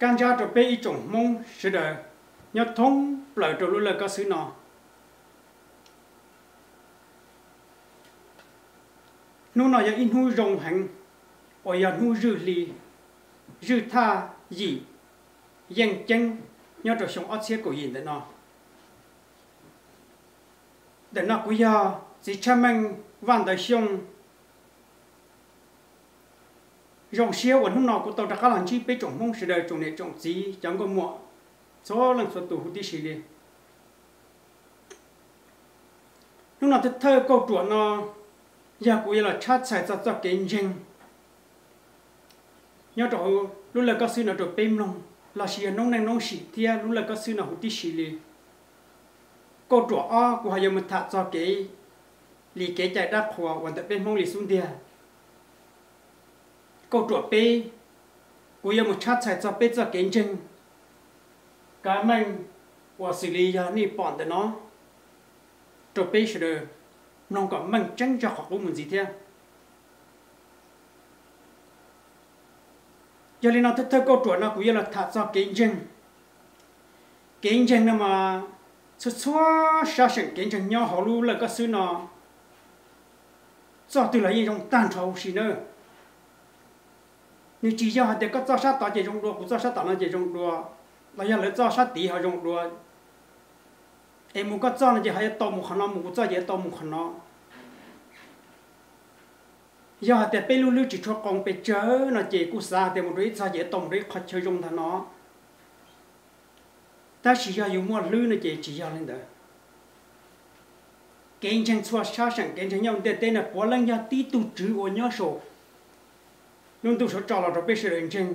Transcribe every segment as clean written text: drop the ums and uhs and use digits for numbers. càng gia trở về ý chủng mông sẽ đời nhật thông lời trở lưu lời ca sứ nó nô nói giờ in hú rồng hành ở giờ hú rư lì rư tha gì dành chân nhớ trở sống ớt xe của gì để nó của giờ chỉ cha mình vạn đời xong dòng siêu ổn hôm nào của tàu đã các lần chi biết chủng mông sự đời chủng này chủng gì chẳng có muộn số lần số tù hút đi xì đi lúc nào thơ câu chuyện nó giờ của là chát xài ra cho cái nhân nhớ chỗ lúc là các sư nó chỗ pem long là xì nông này nông xì thia lúc là các sư nó hút đi xì đi câu chuyện o của họ giờ mình thả cho cái lì cái chạy đắt hòa hoàn tất bên mông lì xuống địa câu chuyện pe của giờ một chát xài cho pe cho cái nhân cái mình của xử lý giờ này bọn tụi nó chỗ pe rồi nó có mình tránh cho họ cũng muốn gì thế giờ nên nó thích thơ câu chuyện nó cũng như là thả ra cái chân nó mà xuất xóa xa sẵn cái chân nhau họ luôn là các sư nó do từ lấy trong tàn trầu xí nữa nhưng chỉ do họ để các do sát tạo chế trong đùa cũng do sát tạo nó chế trong đùa là do lấy do sát tí họ trong đùa em muốn cắt cho nó chỉ hay to một khăn nó muốn cho dễ to một khăn nó giờ thì bây lưu chỉ cho con bây chớ nó chỉ cú xa thì một đứa xa dễ to một đứa khó chơi dùng thằng nó ta chỉ cho dùng mua lưu nó chỉ cho lên đó cái chân xóa xa sẵn cái chân nhau để tên là bỏ lăng ra tí tu chữ của nhớ sổ luôn tu sổ trò là rồi bây giờ lên chân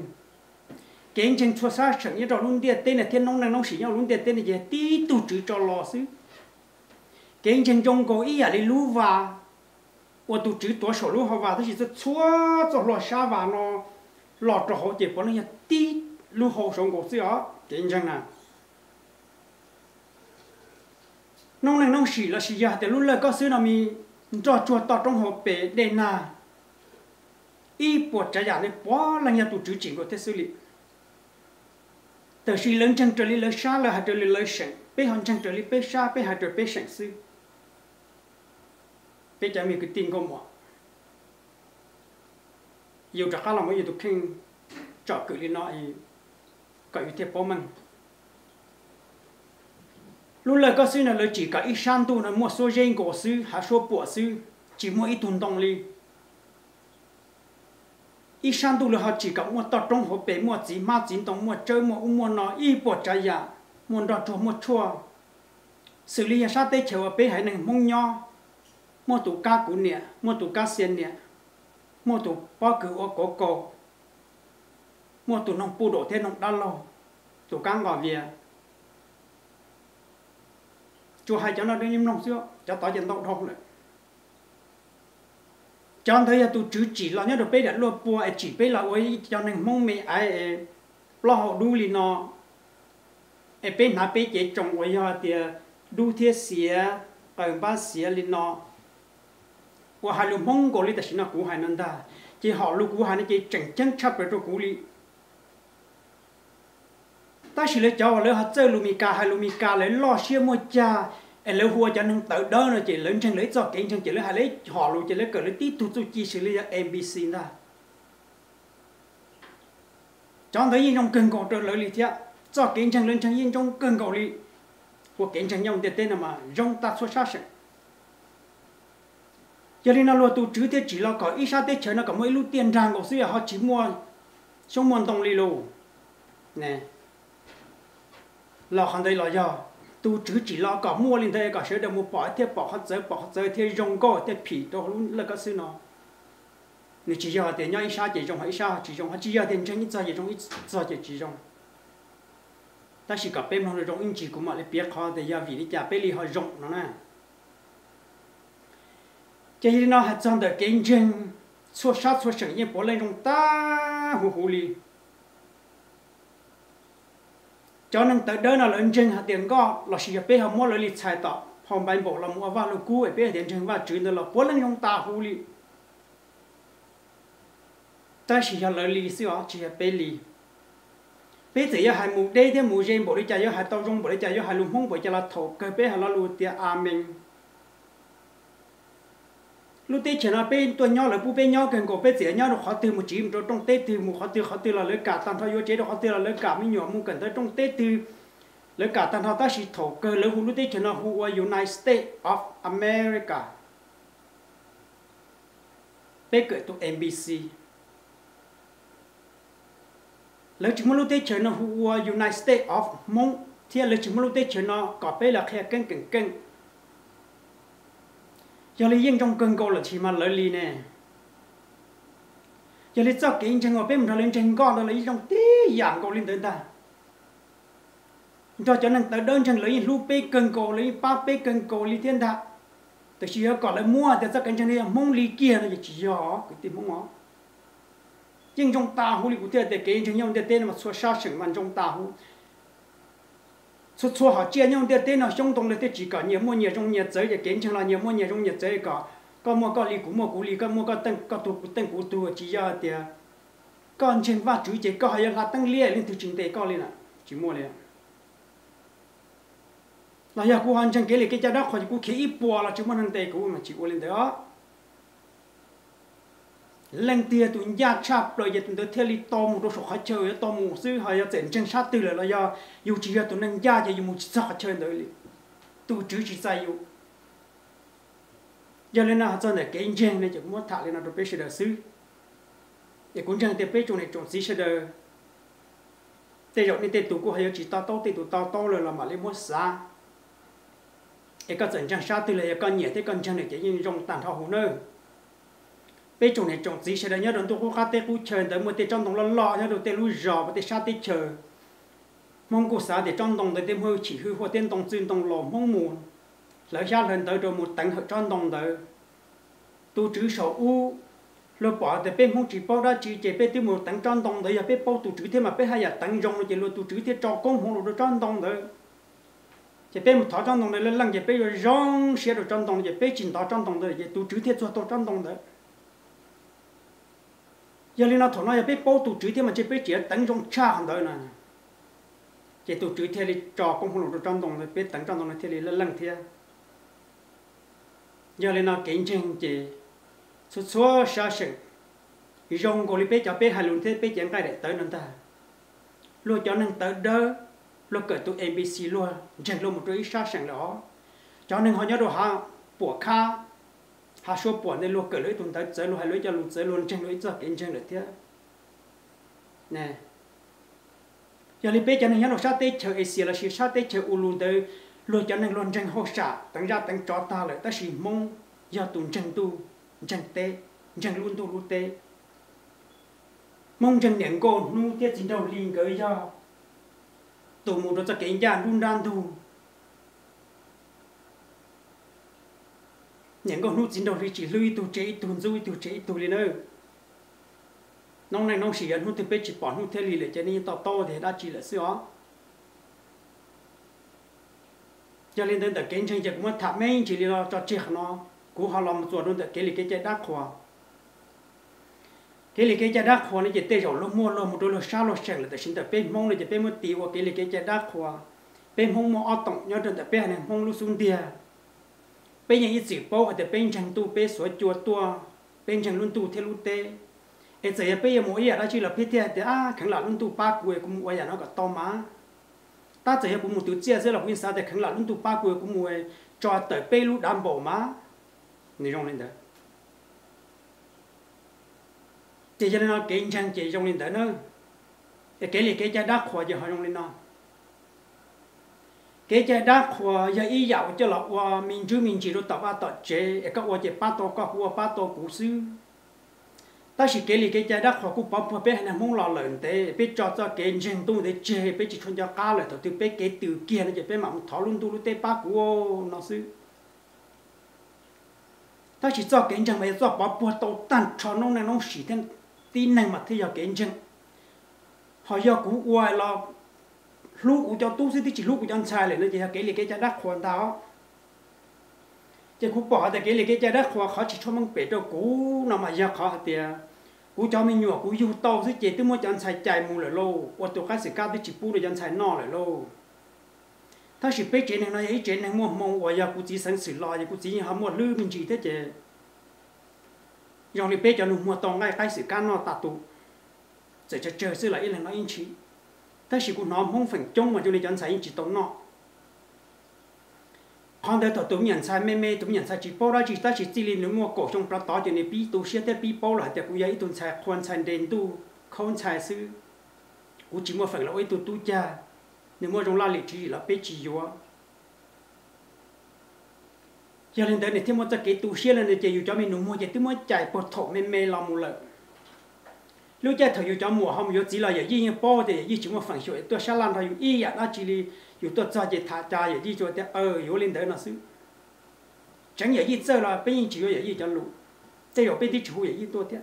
cái chân xua xa sẵn như trò luôn tiền tên là thiên nông năng nông sĩ nhau luôn tiền tên là gì tí tu chữ trò lò xứ cái chân trong có ý là đi lú và của tu chữ tuổi sổ lú họ vào thì sẽ xua cho lò xa và nó lò trò họ chỉ có là tí lú họ sống của xứ đó cái chân nào nông năng nông sĩ là sĩ già thì luôn là có xứ nào mình trò chùa to trong họ bể đề nà ý buộc trả giá này quá là nhà tu chữ chỉ có thể xử lý từ khi lớn chân trở lên lớn xa là hạt trở lên lớn sẵn bây hòn chân trở lên bé xa bé hạt trở bé sẵn sư bé chả mình cứ tin có mỏ dù trả khá lòng có gì tôi khinh trọ cử lên nó thì có ý thiệp bó măng lúc lời có sư là lời chỉ cả ít sang tu là một số dên của sư hạ số của sư chỉ mua ít tuần đồng đi ít sang tu là họ chỉ có mua tao trong họ bể mua gì ma gì tông mua chơi mua mua nó ít bỏ trái giả mua đọt chua mua chua xử lý nhà sát tây chiều ở bể hải này mông nho mua tủ cá cũ nè mua tủ cá xiên nè mua tủ bao cừu ở cổ cổ mua tủ nòng pu đổ thế nòng đa lô tủ cá ngò vía chua hai cháu nó đi nhím nòng xưa cháu tao chân tao thong lại cho thấy là tôi chữ chỉ là nhớ được bé đã lo bùa chỉ bé là ôi cho nên mong mẹ ai lo họ đu lì nó bé nãy bé chỉ trồng ôi họ thì đu thiết xía cần ba xía lì nó qua hai lục mong cổ lì ta xin nó cũ hai năm ta chỉ họ lục cũ hai nó chỉ chẳng chân chắp về chỗ cũ lì ta chỉ lấy cháu lấy họ chơi lumika hai lumika lấy lo xia mua cha em lấy hua cho nên tự đó là chị lớn chân lấy cho kiện chân chị lấy hai lấy họ luôn chị lấy cờ lấy tí tu tu chi xử lý MBC ra cho thấy yên trong cơn cầu trời lợi lý thế cho kiện chân lớn chân yên trong cơn cầu lý của kiện chân nhông tiền tên là mà rong ta xuất sắc cho nên là luôn tu chữ thế chỉ là có ít sao thế trời nó có mấy lúc tiền rằng của xưa họ chỉ mua xong mua đồng lì lù nè là không thấy là do tu chữ chỉ lo cả mua lên đây cả sớ đều mua bỏ hết thế rong co thế phì đồ luôn là các sư nó người chỉ giờ tiền nhau ít sao chỉ trong hay sao chỉ trong hay chỉ giờ tiền tranh ít sao chỉ trong ít sao chỉ trong ta chỉ gặp bên họ rồi trong in chỉ của mọi người biết họ thì giờ vì đi chả bên lì họ rong nó nè cho nên nó hạt trong đời kinh doanh số sát số sẵn như bỏ lên trong ta hù hù lì cho nên tới đó là lên trên hạt tiền có là sự việc họ mua lợi lịch xài tỏ phòng bán bộ là mua vào lô cũ về tiền trên và chuyển là bốn lần trong ta hú lì ta chỉ là lợi lịch xíu chỉ là bê lì bây giờ hai mù đây thì mù gen bộ đi chơi hai tàu rong bộ đi chơi hai lùn hung bộ chơi là thổ cơ bây giờ là lùn tia à mình lùn tia chỉ là bên tôi nhau là bu bên nhau cần có bây giờ nhau được khó từ một chỉ một trong tết từ một khó từ là lưỡi cả tàn thao vô chế được khó từ là lưỡi cả mấy nhỏ mu cần tới trong tết từ lưỡi cả tàn thao ta chỉ thổ cơ lưỡi hung lùn tia chỉ là hung ở United States of America bây giờ tụi NBC lỡ chúng mình tới chơi nó United States of Mong thì lỡ chúng mình tới chơi nó có phải là khe cứng giờ lấy riêng trong cứng câu là chỉ mà lỡ lì nè giờ lấy cho cái chân ngồi bên mình lên chân con rồi lấy trong tí giảm câu lên tới ta cho nên tới đơn chân lấy lu pe cứng câu lấy ba pe cứng câu lấy thiên ta tới chỉ còn lại mua tới cho cái chân này Mong lì kia nó chỉ gió cái tim Mong nó nhưng trong ta hú lì cụ thể để cái những cái tên mà số sao sừng mà trong ta hú số số họ chia những cái tên nào trong đồng là chỉ có nhiều mua nhiều trong nhiều giới để kiếm chẳng là nhiều mua nhiều trong nhiều giới có mua có lì cũng mua cũ lì có mua có tăng có tụ tăng cũ tụ chỉ do thì còn trên và chủ chế có hay là tăng lia lên từ chính tế có lên à chỉ mua liền là giờ cô hoàn chẳng kể là cái cha đó khỏi cô khí ít bùa là chúng mua hàng tệ của mà chỉ mua lên đó lần tia tụi nhà chạp rồi giờ tụi tôi theo đi tôm rồi sọt chơi tôm xíu hay là chèn chân sát từ là do dù chỉ là tụi nông gia giờ dùng một sọt chơi đấy tụi chữ chỉ sai u giờ lên nào cho này cái chân này chỉ muốn thả lên nào được biết sờ xíu để cuốn chân tiếp biết chỗ này chỗ xí sờ tây rộng này tây tụi cô hay chỉ to tây tụi to rồi là mà lên muốn xa cái con chèn chân sát từ là con nhẹ thế con chân này chỉ như trong tàn thọ hồ nơi bây giờ này trồng gì sẽ đây nhớ đón tôi khát tê cú chờ tới một tê trong đồng lo lo nhớ đón tê lú rò và tê sát tê chờ mong cô xã để trong đồng tới thêm hơi chỉ hư hoa tên đồng xuyên đồng lò mong muốn lỡ ra lần tới rồi một tấn hợp trong đồng tới tu chữ sổ u lỡ bỏ tới bên không chỉ bao đã chỉ chế bên tới một tấn trong đồng tới và bên bao tu chữ thêm mà bên hai giờ tấn rong rồi chế luôn tu chữ thêm cho con hồn rồi trong đồng tới chế bên một thọ trong đồng tới lên lần chế bên rồi rong xe rồi trong đồng chế bên chỉnh thọ trong đồng tới chế tu chữ thêm cho tôi trong đồng tới giờ lên nó thổi nói biết bao tụ chửi thế mà chỉ biết chỉ tấn trong cha hàng đời này chỉ tụ chửi thế thì trò công hồn được trong đồng rồi biết tấn trong đồng này thế thì lăng thế giờ lên nó kiện chừng chỉ số số xa xỉ rong gọi biết cho biết hai luôn thế biết chẳng cái để tới nên ta luôn cho nên tới đó luôn cởi tụ ABC luôn chẳng luôn một đứa xa xỉ đó cho nên họ nhớ đồ ha bùa kha hà số bỏ nên luôn cởi lưỡi tuần tới chơi luôn hay lưỡi cho luôn chơi luôn tranh lưỡi cho kiện tranh được thế nè giờ đi bây giờ này nó sát tết chơi Asia là chỉ sát tết chơi u luôn tới luôn cho nên luôn tranh hô xả tăng ra tăng chó ta lại ta chỉ mong giờ tuần tranh tu tranh tê tranh luôn tu luôn tê mong tranh nhện cô nu tiết chính đầu liền cởi do tụ một đôi cho kiện già luôn đan tu những con nút chín đầu thì chỉ lui tụi chế tụi duỗi tụi chế tụi lên ơi nông này nông chỉ ăn nút từ bên chỉ bỏ nút thế lì để cho nên to thì đã chỉ là xưa cho nên đến từ kiến tranh giật muốn thả mấy chỉ là cho chết nó cú họ làm một ruột luôn từ cái lì cái trái đắt khóa cái lì cái trái đắt khóa này chỉ tê rổ lông mua lông một đôi lông sao lông sẹn là từ sinh từ bên mông này chỉ bên một tí qua cái lì cái trái đắt khóa bên mông mông ở tổng nhớ từ bên này mông lúc xuống địa bên những cái gì bao thì bên chẳng tu bên sửa chữa tua bên chẳng luôn tu theo luôn tê, cái gì bây giờ mỗi giờ đã chỉ là biết thế thì à khẳng là luôn tu ba cuối cũng mỗi giờ nó cả to má, ta chỉ cũng một tuổi chia sẽ là nguyên sao thì khẳng là luôn tu ba cuối cũng mỗi cho tới bên lúc đảm bảo má, này trong lên đó, chỉ cho nên nó kinh chẳng chỉ trong lên đó nữa, cái này cái trái đắt khó giờ họ trong lên nó. Cái trái đắt hoa giờ ý dạo cho là hoa mình chú mình chỉ được tập ba tập chế các hoa chế ba to các hoa ba to cũ xứ ta chỉ kể lại cái trái đắt hoa cũng bỏ qua bên này muốn lo lợn thế biết cho cái dân tu để chế biết chỉ cho cá lại thôi từ biết cái từ kia nó chỉ biết mà thảo luận tu lối tây ba của nó xứ ta chỉ cho cái dân mà cho bỏ qua tàu tan cho nó này nó chỉ thêm tin này mà thấy giờ cái dân họ giờ cũ hoa là lúc của cháu tu sĩ thì chỉ lúc của cháu ăn sai lại nó chỉ là cái trái đắt khoan tao, chỉ cú bỏ thì cái trái đắt khoan khó chỉ cho măng bể đâu cú nào mà giờ khó thì cú cháu mình nhổ cú yêu tàu dưới chế từ mỗi chăn xài chạy mù lại lâu, ô tô khác sẽ cao tới chỉ pu để chăn xài nọ lại lâu. Thằng chỉ biết chế này nói ấy chế này mua mông và giờ cú chỉ sáng xử lo, giờ cú chỉ ham mua lư mình chỉ thế chế. Dòng thì biết cho nó mua tòng ngay cái sự can nọ tạt tụ, giờ chờ chờ xưa lại yên là nó yên chỉ. Thằng chỉ cú nó không phẳng trông mà cho nên chăn xài yên chỉ tòng nọ. Còn đây tôi nhận sai mê mê tôi nhận sai chỉ bỏ ra chỉ ta chỉ linh nếu mua cổ trong đó cho nên pi tôi sẽ thấy pi bỏ lại thì cũng vậy tôi sai quan sai đến tôi không sai sư cũng chỉ mua phần lỗi tôi cha nếu mua trong la lịch chỉ là biết chỉ vô cho nên tới này thêm một cái tôi sẽ là để chơi cho mình đúng mua chơi tôi mới chạy bỏ thọ mê mê làm một lần lúc chơi thầu cho mùa không vô chỉ là vậy như bỏ thì như chỉ mua phần sợi tôi sẽ làm thầu y vậy đó chỉ dù tôi cho chị thả cha vậy đi cho tôi yếu lên tới nó xứ chẳng vậy đi chơi là bây giờ chỉ có vậy đi cho lũ chơi rồi bây đi chủ vậy đi tôi thế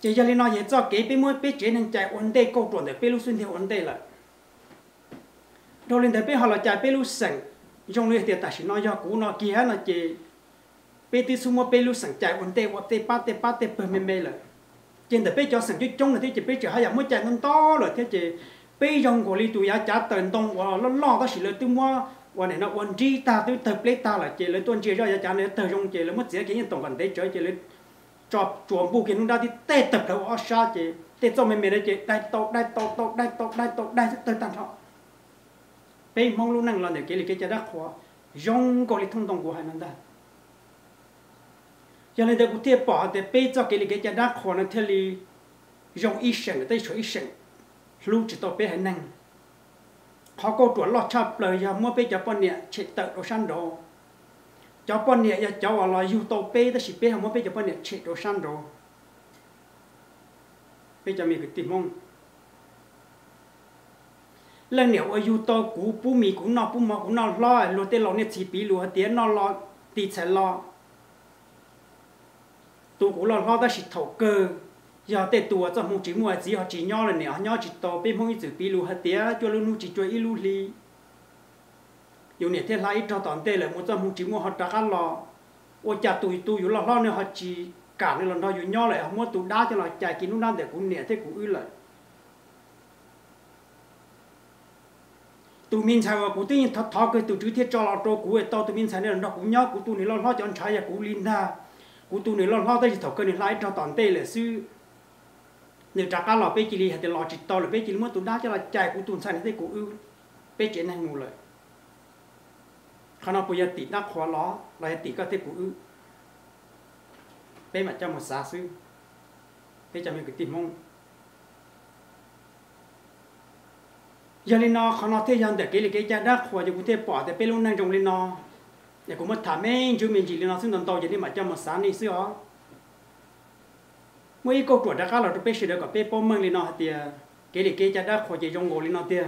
chỉ cho nên nói vậy cho cái bây mới bây chế nên chạy ổn định câu chuyện để bây lúc xuyên theo ổn định là đâu lên tới bây họ là chạy bây lúc sẵn trong lưới thì tại sao nói do cũ nó kia là chị bây từ xung quanh bây lúc sẵn chạy ổn định hoặc tê bơ mê là trên để bây cho sẵn chứ trong là thế chị bây chở hai giờ mới chạy nó to rồi thế chị bây giờ của lý tụi giá trả tiền đồng và nó lo ta chỉ là tôi mua và này nó quan chi ta tôi tập lấy ta là chỉ lấy tuần chỉ ra giá trả này thời gian chỉ lấy mất dễ cái nhân tổng cần thế chơi chỉ lấy chọn chuẩn bu kiến ra thì tê tập đầu ở xa chỉ tê cho mình đấy chỉ đại tổ tới tận họ bây mong luôn năng là để cái giá đắt quá dòng của lý thông đồng của hai nền ta cho nên để cụ thể bỏ để bây cho cái giá đắt quá nó theo lý dòng ý sản tới chỗ ý sản lúc chỉ tôi biết hành năng họ câu chuyện lo chập lời giờ mới biết cho bọn nè chỉ tự đồ săn đồ cho bọn nè giờ cháu ở lại yêu tôi biết tôi chỉ biết không mới biết cho bọn nè chỉ đồ săn đồ bây giờ mình phải tìm mong lần nếu ở yêu tôi cú bú mì cũng nọ lo luôn tên lo nè chỉ bị luôn tiếng nó lo tì sẽ lo tôi cũng lo tôi chỉ thầu cơ giờ tết tuổi trong mùng chỉ mùa gì họ chỉ nhau là nè nhau chỉ to bên mông chỉ pi lu hạt tía cho lu nu chỉ cho ít lu li dù nè thế lại cho toàn tê là một trong mùng chỉ mùa họ trắc lò ôi cha tụi dù lò nè họ chỉ cả nên là nó dù nhau lại họ mua tụi đá cho nó chạy kín lúc năm để cũng nè thế cũng ư lại tụi mình xài vào cũng tự nhiên thọ cái tụi chữ thiết cho lò trâu cũ ấy to tụi mình xài nên là nó cũng nhau cũng tụi này lò cho anh trai và cũng linh ra cũng tụi này lò tới chỉ thọ cái này lại cho toàn tê là sư nếu trả cá lò bê chỉ lì hay là lò chỉ to là bê chỉ muốn tụi đá cho là chạy của tụi xanh thế của ưu bê chế này ngủ lại khi nào bây giờ tịt đá khó ló lại tịt các thế của ưu bê mà cho một xá xứ bê cho mình cái tìm mong giờ lên nó khi nào thế giờ để cái cha đá khó giờ cũng thế bỏ để bê luôn năng trồng lên nó giờ cũng mất thảm ấy chứ mình chỉ lên nó xứng tầm to giờ đi mà cho một xá này xứ ó mỗi câu chuyện đã các là tôi được gặp bê măng lên nó thì cái cha đã khỏi chạy trong ngồi lên nó thì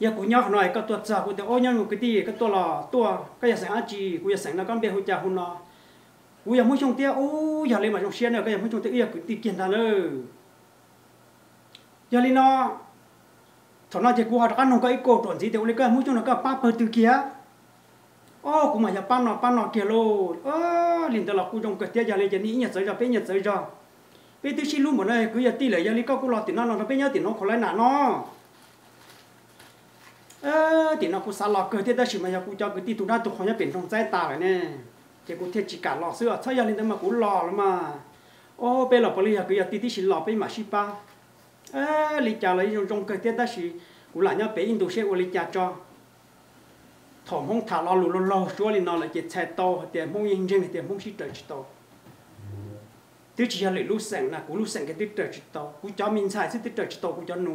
giờ cũng nhóc nói các tuột giả cũng thấy ôi nhau cái gì các tua các nhà sản ăn gì cũng nhà sản là con bê hôi chả hôn nó cũng nhà mỗi trong tia ô giờ lên mà trong xe nữa các nhà mỗi trong tia giờ cũng tìm tiền ra nữa giờ lên nó thằng nó chạy cũng học các nó cái câu chuyện gì thì ôi các nhà mỗi trong nó các ba bờ từ kia ô cũng mà giờ pan nó kia luôn liền tôi là cô trong cái tia giờ lấy cái ní nhặt giấy ra bây tôi xin luôn một nơi cứ giờ ti lại giờ lấy câu cô lo tiền nó bây giờ tiền nó khó lấy nạn nó tiền nó cô xả lọ cười tia ta chỉ mà giờ cô cho cái ti tụi nó tụi họ nhớ biển trong trái tà rồi nè thì cô thiệt chỉ cả lọ xưa sau giờ lên tôi mà cô lọ lắm mà ô bây lọ bây giờ cứ giờ ti xin lọ bây mà xin ba lấy trả lấy trong cái tia ta chỉ cô lại nhớ biển tụi xe cô lấy trả cho thằng không thả lo lù chúa lên nó là chết xe to tiền mông yên riêng tiền mông chỉ trời chỉ to thứ chỉ là lũ sẹn là cú lũ sẹn cái thứ trời chỉ to cú cho mình xài thứ trời chỉ to cú cho nụ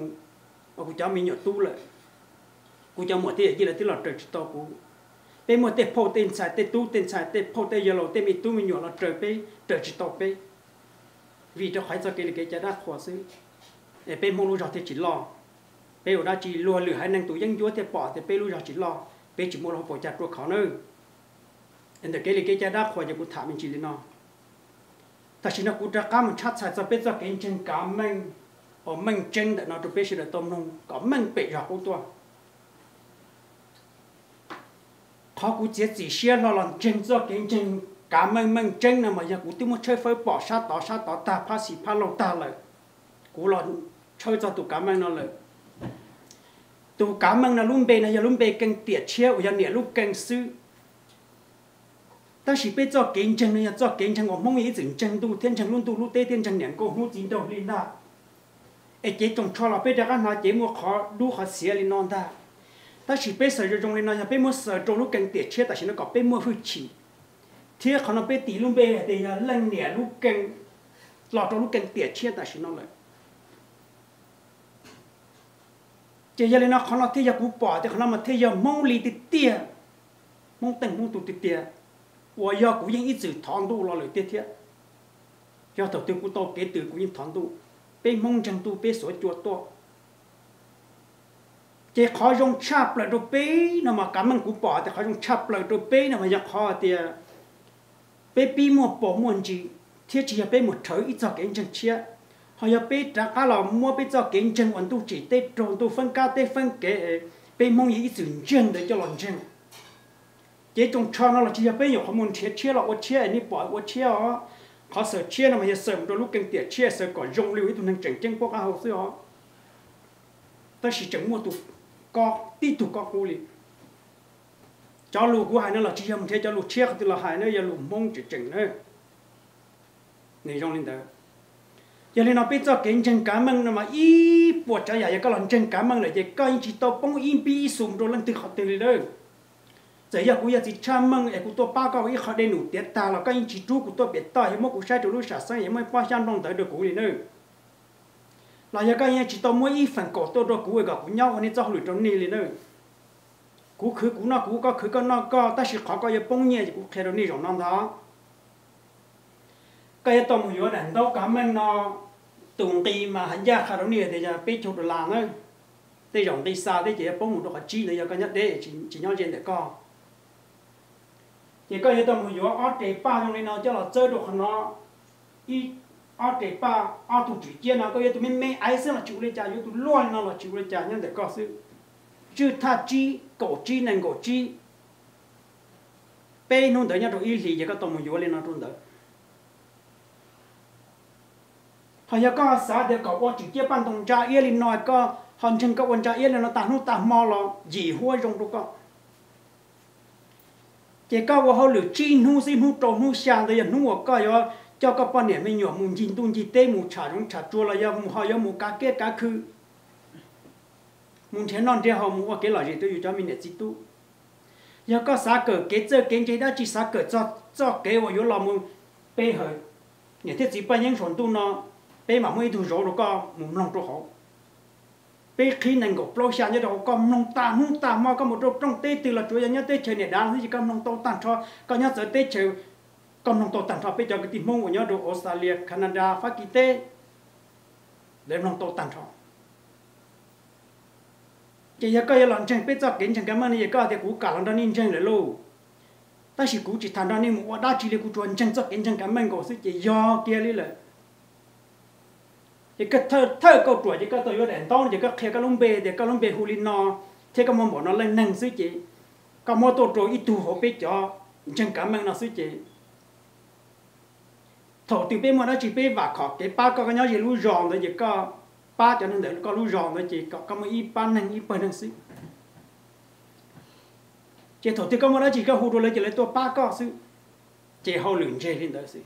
và cú cho mình nhổ tu lại cú cho một tiền chỉ là thứ là trời chỉ to cú bên một tiền phô tiền xài tiền tu tiền xài tiền phô tiền giờ lâu tiền mình tu mình nhổ là trời pe trời chỉ to pe vì cho khỏi cho cái trái đá khó xứ bên mông lũ giọt thì chỉ lo bên ở đó chỉ lùa lửa hai năng tu dân chúa thì bỏ thì bên lũ giọt chỉ lo bây chỉ muốn học bổ chặt ruột khó nữa, anh ta cái cha đã khỏi giờ cũng thả mình chỉ lên nó, ta chỉ nó cũng đã cá mình chặt xài cho biết ra cái chân cá mình, ở mình chân để nó được biết được tôm nung, có mình bị rác của tôi, họ cũng chỉ xe nó làm chân cho cái chân cả mình tranh là mà giờ cũng tìm một chơi phơi bỏ sát đó ta phá xì phá lâu ta lại cũng là chơi cho tụi cả mình nó lại tụi cả mình là luôn bề này giờ luôn bề càng tiệt chia giờ nhẹ lúc càng sư ta chỉ biết cho kiến chân này giờ cho kiến chân còn mong ý tưởng chân tu thiên chân luôn tu lúc tê thiên chân nhãn cô hú chín đầu lên ta ai chế trồng cho là biết ra cái nói chế mua khó đu khó xía lên non ta ta chỉ biết sợ trồng lên non giờ biết mua sợ trồng lúc càng tiệt chia ta chỉ nó có biết mua hư chỉ thế còn nó bé tí luôn bé thì lần nẻ lúc càng lọt trong lúc càng tiệt chia ta xin nó lại chỉ giờ nó còn nó thế giờ cũng bỏ thì còn nó mà thế giờ mong lì tiệt tiệt mong tình mong tụ tiệt tiệt và giờ cũng vẫn ít sự thằng tu lo lời tiệt tiệt giờ đầu tiên cũng to kế từ cũng vẫn thằng tu bé mong chẳng tu bé sửa chữa to chỉ khó dùng chắp lại đôi bé nó mà cảm ơn cũng bỏ thì khó dùng chắp lại đôi bé nó mà giờ khó thì bé bị mua bỏ mua gì thế chỉ là bé một thứ ít cho kiến chân chia họ giờ bé trả cả là mua bé cho kiến chân còn tu chỉ tết tròn tu phân ca tết phân kế bé mong gì sự chân để cho lòng chân chế trong cho nó là chỉ là bé nhỏ không muốn chia chia là chia này bỏ chia ó họ sợ chia là mà giờ sợ đôi lúc kinh tiệt chia sợ còn dùng lưu ý tụi năng chỉnh chân quốc ao xưa họ ta chỉ chỉnh mua tụ co tí tụ co cù li cho lù của hai nó là chia một thế cho lù chia thì là hai nó giờ lù mông chỉ chỉnh nữa này trong linh tử giờ này nó biết cho kiến chân cá măng mà y buộc cho vậy các lần chân cá măng lại thì coi chỉ tao bông im bi sùm rồi lần từ học từ đi đâu giờ giờ cũng giờ chỉ cha măng cũng tôi ba câu ý họ đây nụ tiệt ta là coi chỉ chú của tôi biết tao hiếm mốc của sai chỗ lũ sả sang hiếm mấy ba trăm đồng tới được cũ đi đâu là giờ coi chỉ tao mỗi y phần cổ tôi rồi cũ gặp cũng nhau nên cho lũ trong nì đi đâu cú khứ cú nó cú có khứ có nó có ta chỉ khó coi giờ bông nhẹ chỉ cú khéo đi rộng năm đó cái tôm hùi ở đằng đâu cả mình nó tuồng tì mà hẳn ra khéo đi thì giờ biết chụp được làng ấy để rộng đi xa để chỉ bông một đôi chi này giờ cái nhất để chỉ nhau trên để co chỉ coi cái tôm hùi ở ở trẻ ba trong này nó cho là chơi được nó ít ở trẻ ba ở tụi chị kia nó coi cái tụi mình mấy ai xem là chịu lên trà với tụi loan nó là chịu lên trà nhân để co sự chứ tha chi cổ chi nành cổ chi pe nôn tới nhau rồi y gì vậy các tôm mồi lên nó trốn tới họ giờ có xã để cậu qua trực tiếp ban tuần tra y lên nói có hòn chân cậu tuần tra y lên nó tàn hút tàn mò lo gì hôi trong đâu có chỉ có vào hồi lửa chi hú xin hú trộn hú sàn rồi giờ hú có giờ cho các bạn này mới nhỏ muốn chín tuôn chín tê muốn trả trong trả chua là giờ họ giờ muốn cá kết cá khư muốn thế non thế họ muốn cái loại gì tôi cho mình để chi tu, giờ có xá cờ kế chơi kế chế đã chỉ xá cờ cho kế vào yếu lòng muốn bê hơi, nhà thiết gì bây những chuyện tu nó bê mà mới thu rồi nó có muốn lòng cho họ, bê khi nành của lâu xa như đâu có lòng ta muốn ta mau có một đôi trong tê từ là chúa nhà tê chơi này đang thì có lòng to tàn cho có nhớ tới tê chơi có lòng to tàn cho bây giờ cái tìm mông của nhớ đồ Australia, Canada, Pháp Kỳ tê để lòng to tàn cho chỉ có cái lần tranh biết cho kiến chẳng cái mà này có thì cú cả lần đó nên tranh lại lâu, ta chỉ cú chỉ thằng đó nên mua đa chỉ là cú chuẩn tranh cho kiến chẳng cái mình có sự chỉ do kia đi lại, chỉ cái thơ câu chuyện chỉ cái tôi vô đèn to chỉ cái khe cái lông bè để cái lông bè huli no, thế cái món bỏ nó lên nâng sự chỉ, cái món tôi rồi ít tu học biết cho chẳng cái mình nó sự chỉ, thầu tiêu biết mà nó chỉ biết và khó cái ba cái nhau gì lú ròn rồi chỉ có ba cho nên để có lũ ròn rồi chị có một ít ba năng ít bảy năng xí chị thổi thì có một đó chị có hụt rồi chị lấy tua ba co xí chị hầu lửng chơi lên đó xí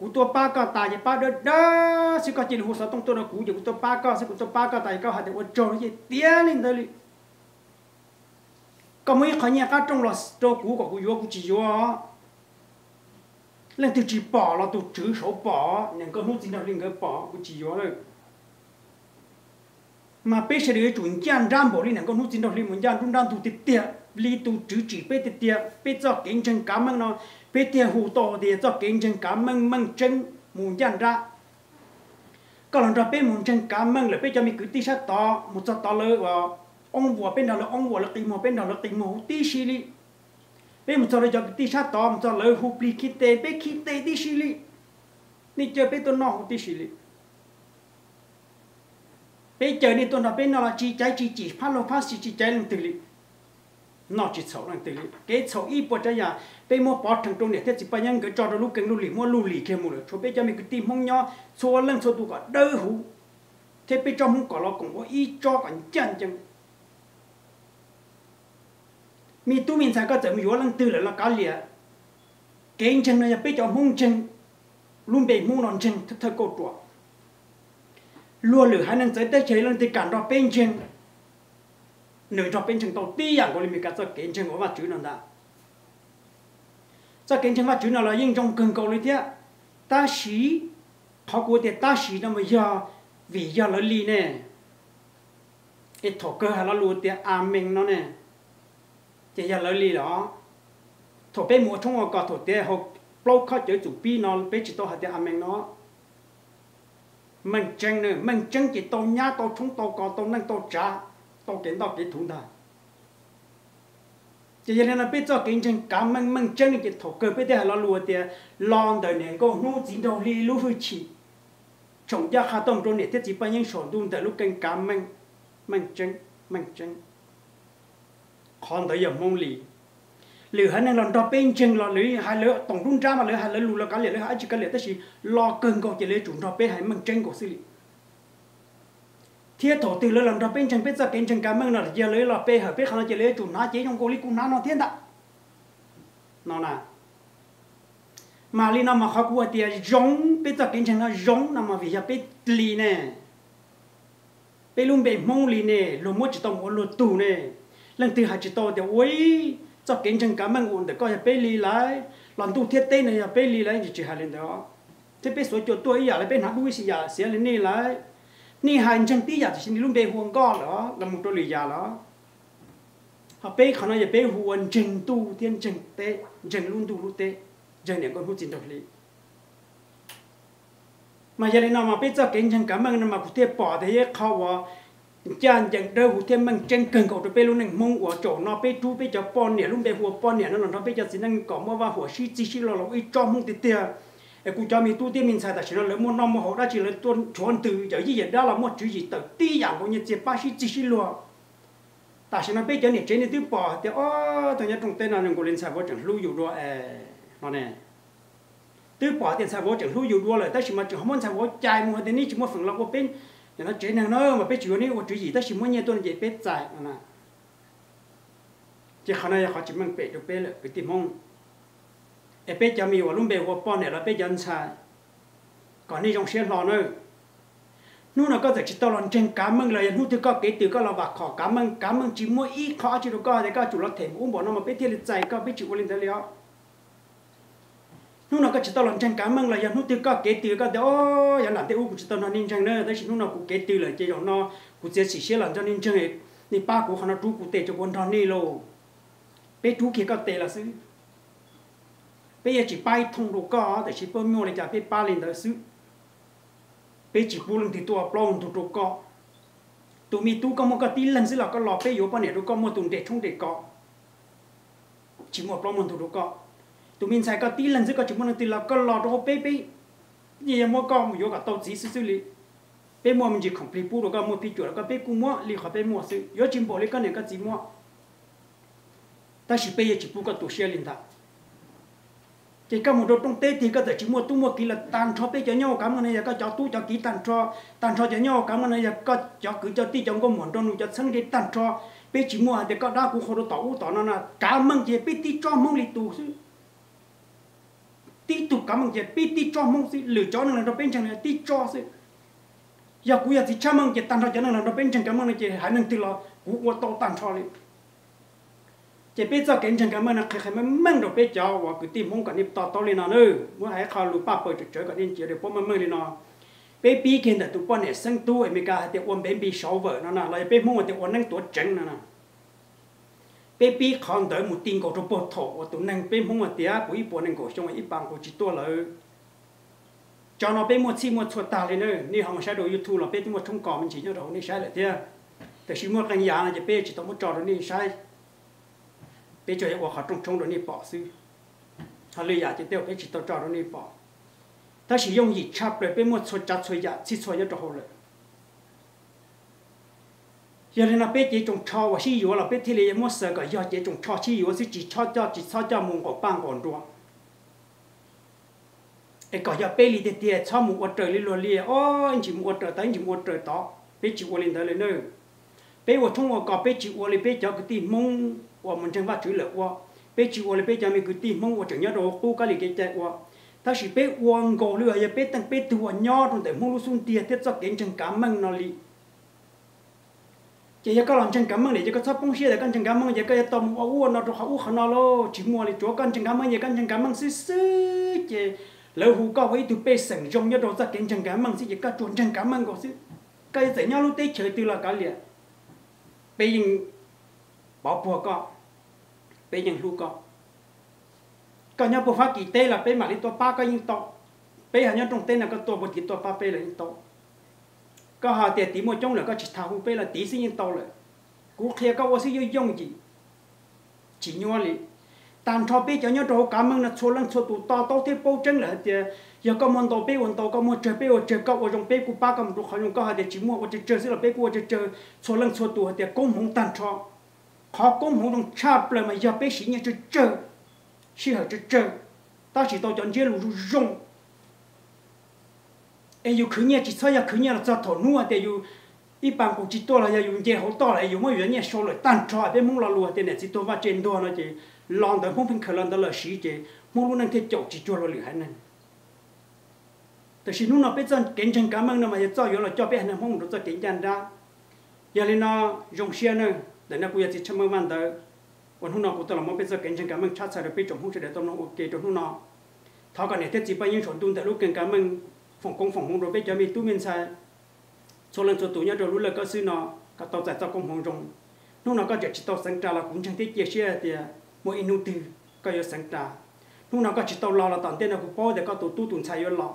cú tua ba co tài chị ba đợt đó xí có chị hụt sao tung tua nó cú chị cú tua ba co xí cú tua ba co tài có hạt để ôn tròn chị tía lên đó đi có mấy khởi nhà cá trong lò trâu cú của cú vô cú chị vô lên từ chị bỏ là từ chữ số bỏ nên có hụt gì nào lên cái bỏ cú chị vô rồi mà bây giờ đứa chúng gian ram bỏ đi này con hút chín đầu đi muốn gian chúng đang tụ tiệt tiệt li tụ chữ chỉ bây tiệt tiệt bây giờ kinh chân cá măng nó bây tiệt hù to thì giờ kinh chân cá măng măng chân muốn gian ra còn lần ra bây muốn chân cá măng là bây giờ mình cứ tí sát to một sát to lớn và ông vua là tìm một bên nào là tìm một tí xí li bây một giờ giờ tí sát to một giờ lớn hút li khi tê tí xí li đi chơi bây tôi nói hút tí xí li bây giờ đi tuần nào bên nào là chi trái chi chỉ phát lo phát chỉ trái làm từ li nó chỉ xấu là từ cái xấu ít bỏ ra nhà bây mua bỏ thằng trong này thế chỉ bây giờ cái trò đó lúc cần lúc lì kia mua được cho bây giờ mình cứ tìm không nhau số lần số tụ có đỡ hú thế bây giờ không có lo cũng có ít cho còn chân chân mình tu mình sao có thể mình vô lần từ là cái lìa cái chân này bây giờ không chân luôn bị mua non chân thật thật cô trò luôn lửa hai năng giới tới chế lần thì cản đó bên chân nửa cho bên chân đầu tiên của mình cả cho kiến chân của vật chữ nào đó, cho kiến chân vật chữ nào là những trong cần cầu lý thế, ta sĩ học của thì ta sĩ nó mới do vì do lợi lý nè, cái thổ cơ hay là luôn thì amen nó nè, chỉ do lợi lý đó, thổ bên mùa trong ngõ thổ thì học lâu khó chữ chủ pi nó bên chỉ to hay thì amen nó, mình chân nữa mình chân chỉ to nhá to chúng to có to năng to trả tao kiến tao kiến thủng ta, chỉ cho nên là biết cho kiến chân cá măng chân cái thổ cơ biết thế là lúa thế lon đời này có nuôi chín đầu li lúa hơi chỉ trồng ra khá tôm trôn này thế chỉ bao nhiêu sổ đun từ lúc canh cá măng chân còn tới giờ mông lì lửa hai này lon đo bên chân lon lửa hai lửa tổng run ra mà lửa hai lửa lù là cá lửa hai chỉ cá lửa thế chỉ lo cơn còn chỉ lửa chúng đo bên hai măng chân của xử lý thiết thổ từ lối làm ra bên chân biết ra bên chân cá măng nó giờ lưới là pe hở biết không nó giờ lưới chủ nó chế trong cô lý cũng nó thiên đạo nó là mà lý nó mà khó qua thì giống biết ra bên chân nó giống nó mà vì giờ biết lì nè biết luôn bị mông lì nè luôn muốn chỉ tông luôn tù nè lần thứ hai chỉ to thì ui ra bên chân cá măng ổn để coi giờ biết lì lại lần tu thiết tê này giờ biết lì lại chỉ hai lần đó thế biết số chỗ tôi giờ lại biết hắc quý sĩ giờ sẽ lên đi lại nhi hành chân tí giả thì xin đi luôn bê huồng co đó là một đôi lì giả đó họ bê khả năng giờ bê huồng chân tu thiên chân tê chân luôn tu luôn tê chân này con hút chín độc lì mà giờ này nào mà biết cho cái chân cảm ơn mà cụ thể bỏ thế khó quá chân chân đâu cụ thể mang chân cần cầu cho bê luôn này mông của chỗ nó bê chú bê cho pon nè luôn bê huồng pon nè nó làm nó bê cho xin năng có mua và hỏa xí lo lỏng ít cho mông tê tê cú cho mình tu tiên mình xài tài chỉ là lấy một năm một hậu đã chỉ là tuôn chuẩn từ giờ gì vậy đó là một chữ gì tự ti giả của nhân chế ba sĩ chỉ sĩ lùa tài chỉ là bây giờ này chế này thứ bỏ thì thằng nhà trong tên là những cô lên xài vô chẳng lưu dụ đua nó nè thứ bỏ tiền xài vô chẳng lưu dụ đua là ta chỉ mà chỉ không muốn xài vô chạy mua thì ní chỉ một phần là của bên nhà nó chế này nó mà bây chữ này của chữ gì ta chỉ muốn nhà tuân về bên xài nè chỉ khả năng là họ chỉ mang bể được bể là cái tìm mông bây giờ mình vào luôn bề hồ pon này là bây giờ ăn xài còn đi trong xe lò nữa nút nó có thể chỉ tao lon trên cá măng là nút thứ có cái từ có lò bạc khó cá măng chỉ mỗi ít khó chỉ được có thì các chủ lót thèm uống bỏ nó mà biết thiệt lịch dày các biết chịu lên thế liệu nút nó có chỉ tao lon trên cá măng là nút thứ có cái từ các đó giờ làm thế uống chỉ tao nó ninh chăng nữa đấy chỉ nút nó cũng cái từ là chỉ dòng nó cũng sẽ chỉ xe làm cho ninh chăng ấy nên ba của họ nó chú cũng tệ cho con thằng này luôn bé chú kia có tệ là xứ bây giờ chỉ bay thông đồ co để chỉ bơm miêu này trả biết ba lần tới xứ bây chỉ bu lần thì tua plong thùng đồ co tụi mi tu có một cái tí lần xứ là có lò bây giờ bọn này đồ co một tuần để trong để co chỉ một plong một thùng đồ co tụi mình xài cái tí lần xứ có chỉ một lần thì là có lò đồ bây gì mà co một vô cả tàu gì xứ xứ li bây mua mình chỉ không bị bu đồ co một bị chuột đồ co bây cũng mua li khỏi bây mua xứ vô chim bồ li cái này cái gì mua ta chỉ bây giờ chỉ bu cái tổ xe liền ta chỉ có một đôi trong tê thì có thể chỉ mua tu mua kỹ là tàn cho tê cho nhau cảm ơn này là có cho tu cho kỹ tàn cho nhau cảm ơn này là có cho cứ cho tê trong có muốn trong cho sân cái tàn cho bây chỉ mua thì có đa cũng không được tỏ nó là cảm ơn chị biết tí cho mong lì tù chứ tí tù cảm ơn chị biết tí cho mong chứ lựa chọn là nó bên trong này tí cho chứ giờ cuối giờ thì cha mong chị tàn cho nó bên trong cảm ơn chị hãy nâng từ là của tôi tàn cho đi chỉ biết cho kiến chân cảm ơn là khi mà măng được biết cho và cứ tìm mong cả niệm to to lên nó nữa muốn hãy khao lụp ba bồi chơi cả niệm chỉ được bốn mươi mươi lên nó bé pi kiến tại tụi con này sang tu ở Mỹ thì uốn bé pi sáu vợ nó là lại bé mong thì uốn năng tuổi trắng nó là bé pi còn tới một tin cổ trong bộ thổ tụi năng bé mong thì á của ít bộ năng cổ trong ít bằng của chỉ tua là cho nó bé một chi một chuột ta lên nữa ni họ mà xem đồ YouTube là bé chỉ một trong cỏ mình chỉ cho đầu ni sai lại thế tại chỉ một cái nhà là chỉ bé chỉ tao một trò đó ni sai bây giờ họ học trong đó này bỏ xứ họ lấy giả chỉ tiêu cái chỉ tao cho đó này bỏ ta chỉ dùng gì chắp lại bên một số chặt số giả chỉ số nhất cho họ rồi giờ thì nó biết chỉ trồng trò và xí dừa là biết thì lấy muốn sợ cả giờ chỉ trồng trò xí dừa chỉ cho mùng còn băng còn đua cái cả giờ biết thì tiền cho mùng quật trời lên luôn liền ô anh chỉ mùng quật trời tới anh chỉ mùng quật trời to biết chịu quật lên tới lên nơi biết quật trong quật có biết chịu quật lên biết cho cái tiền mông của mình chẳng phát chữ lợn quật biết chịu quật lên biết cho mình cái tiền mông của chẳng nhớ đồ cô cái liền cái chạy quật ta chỉ biết quăng gò lừa giờ biết tăng biết tua nhọ trong để mông lú xuống tiền tiếp cho kiến chẳng cảm măng nó liền chỉ có làm chân cảm ơn để chỉ có sắp bông xia để con chân cảm ơn chỉ có tôm u nó cho u khăn nó lo chỉ mua để chúa con chân cảm ơn chỉ con chân cảm ơn xí xí chỉ lỡ hú cao ấy từ bê sừng rong nhớ đâu ra kiến chân cảm ơn xí chỉ có chuồn chân cảm ơn có xí cái gì nhau lúc tết trời từ là cái liền bây giờ bỏ bùa con bây giờ hú con còn nhau bùa phá kỳ tê là bây mà đi to ba cái những to bây giờ nhau trong tê là cái to bột kỳ to ba bây là những to có họ tiền tí một trong là có chỉ tháo hụp là tí sinh tàu rồi cú kia có gì yêu dùng gì chỉ nhau đi tàn cho bé cho nhau đồ cảm ơn là số lần số tụ to to thế bao chân là tiền giờ có món tàu bé quần tàu có món chơi câu ở trong bé cú ba cầm đồ khỏi dùng có họ tiền chỉ mua ở chơi chơi là bé cú ở chơi số lần số tụ tiền cũng không tàn cho họ cũng không đồng chạp lại mà giờ bé chỉ như chơi chỉ họ chơi ta chỉ tao chọn chơi lù dùng ai yêu khứ nhà chỉ soi nhà khứ nhà là cho thổ nuôi thì yêu ít bằng cũng chỉ to là yêu những cái hậu to là yêu mấy chuyện nhà sau lại tan trò để muốn là lùa thì này chỉ to và trên đó nó chỉ lòn tới không phải khởi lòn tới là xí chỉ muốn luôn năng thế chậu chỉ cho là lười hành này. Tại vì lúc nào biết rằng kiến chân cảm ơn nó mà cho yêu là cho biết nó không được cho kiến chân ra. Giờ lên nó dùng xe nữa để nó bây giờ chỉ chăm mơ màn tới còn hôm nào cũng tôi là muốn biết rằng kiến chân cảm ơn chắc sẽ được biết trong không sẽ để tôi nó ok trong hôm nào. Thảo còn này thế chỉ bao nhiêu chuyện tuôn tại lúc kiến cảm ơn phòng công phòng hồng rồi bây giờ mình tu mình sai cho lần cho tụi nhau rồi lúc là có sư nó các tàu giải tàu công hồng rồng lúc nào có chuyện chỉ tàu sáng trà là cũng chẳng thích chia sẻ thì mỗi in nụ từ có yêu sáng trà lúc nào có chỉ tàu lò là tận tên là của po để các tụi tu tuần sai yêu lò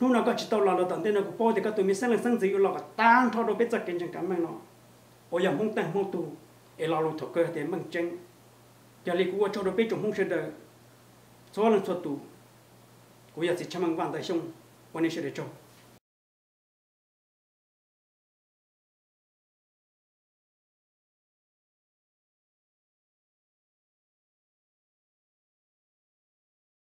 lúc nào có chỉ tàu lò là tận tên là của po để các tụi mình sáng lên sáng dậy yêu lò cả tan thôi đâu biết ra kiến chẳng cảm ơn nó ôi giờ không tăng không tu để lò lụt thổ cơ để măng tranh giờ lấy của cho đâu biết chúng không sẽ được cho lần cho tụi của giờ chỉ chăm măng vàng tại sông 我那些的种。